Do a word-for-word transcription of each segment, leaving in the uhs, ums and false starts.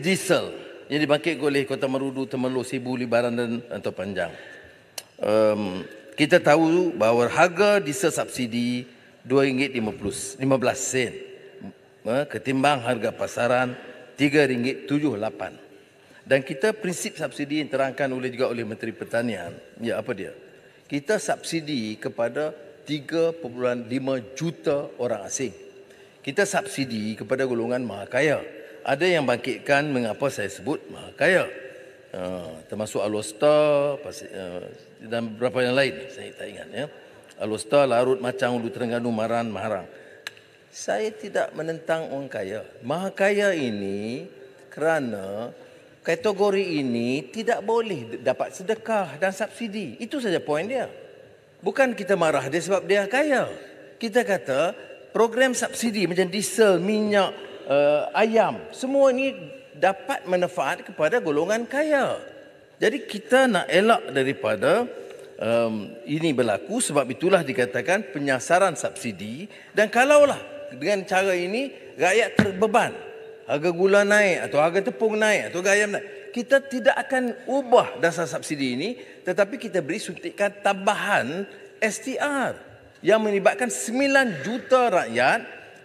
diesel yang dibangkit oleh Kota Merudu, Temerloh, Sibu, Lebaran dan Rantau Panjang. Um, kita tahu bahawa harga diesel subsidi dua ringgit lima belas sen ketimbang harga pasaran tiga ringgit tujuh puluh lapan sen. Dan kita prinsip subsidi yang terangkan oleh juga oleh Menteri Pertanian, ya apa dia? Kita subsidi kepada tiga perpuluhan lima juta orang asing. Kita subsidi kepada golongan maha kaya. Ada yang bangkitkan mengapa saya sebut maha kaya. Uh, termasuk Alostar uh, dan beberapa yang lain, saya tak ingat ya. Alostar, Larut, Macang, Ulu Terengganu, Maran, Maharang. Saya tidak menentang orang kaya. Maha kaya ini kerana kategori ini tidak boleh dapat sedekah dan subsidi. Itu saja poin dia. Bukan kita marah dia sebab dia kaya. Kita kata program subsidi macam diesel, minyak, uh, ayam, semua ini dapat manfaat kepada golongan kaya. Jadi kita nak elak daripada um, ini berlaku, sebab itulah dikatakan penyasaran subsidi. Dan kalaulah dengan cara ini rakyat terbeban. Harga gula naik atau harga tepung naik atau harga ayam naik. Kita tidak akan ubah dasar subsidi ini, tetapi kita beri suntikan tambahan S T R yang melibatkan sembilan juta rakyat,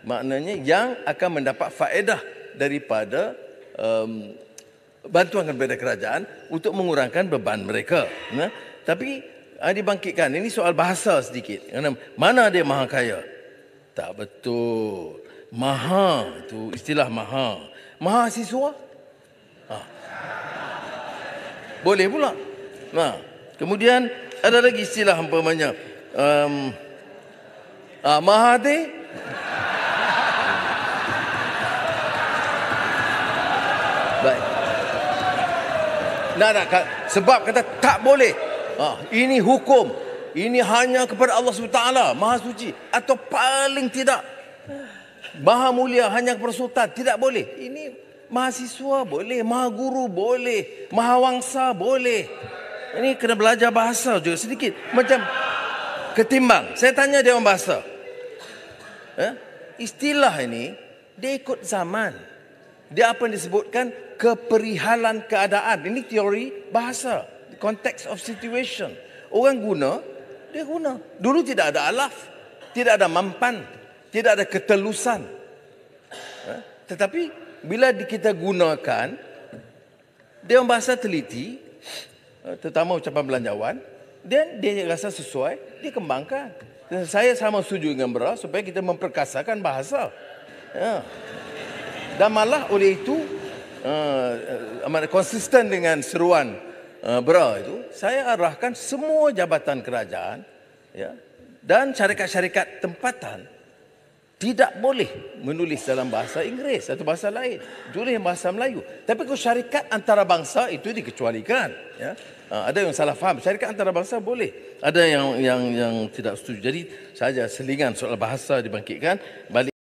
maknanya yang akan mendapat faedah daripada um, bantuan kepada kerajaan untuk mengurangkan beban mereka. Nah, tapi dibangkitkan, ini soal bahasa sedikit. Mana dia maha kaya? Tak betul. Maha, itu istilah maha. Maha siswa? Ha. Boleh pula. Nah, kemudian ada lagi istilah umpamanya. Um, ah, maha de? Baik. Nah, nah, sebab kata tak boleh. Ha, ini hukum. Ini hanya kepada Allah subhanahu wa taala, maha suci. Atau paling tidak, maha mulia hanya kepada sultan. Tidak boleh. Ini mahasiswa boleh, maha guru boleh, maha wangsa boleh. Ini kena belajar bahasa juga sedikit. Macam ketimbang, saya tanya dia orang bahasa, eh? istilah ini dia ikut zaman. Dia apa yang disebutkan keperihalan keadaan. Ini teori bahasa, context of situation. Orang guna, dia guna. Dulu tidak ada alaf, tidak ada mampan, tidak ada ketelusan. Tetapi bila kita gunakan, dia bahasa teliti, terutama ucapan belanjawan, dan dia rasa sesuai, dia kembangkan. Dan saya sama setuju dengan Bera supaya kita memperkasakan bahasa. Ya. Dan malah oleh itu, amat konsisten dengan seruan Bera itu, saya arahkan semua jabatan kerajaan, ya, dan syarikat-syarikat tempatan tidak boleh menulis dalam bahasa Inggeris atau bahasa lain. Tulis bahasa Melayu. Tapi kalau syarikat antarabangsa itu dikecualikan. Ya. Ada yang salah faham. Syarikat antarabangsa boleh. Ada yang yang yang tidak setuju. Jadi saja selingan soal bahasa dibangkitkan. Balik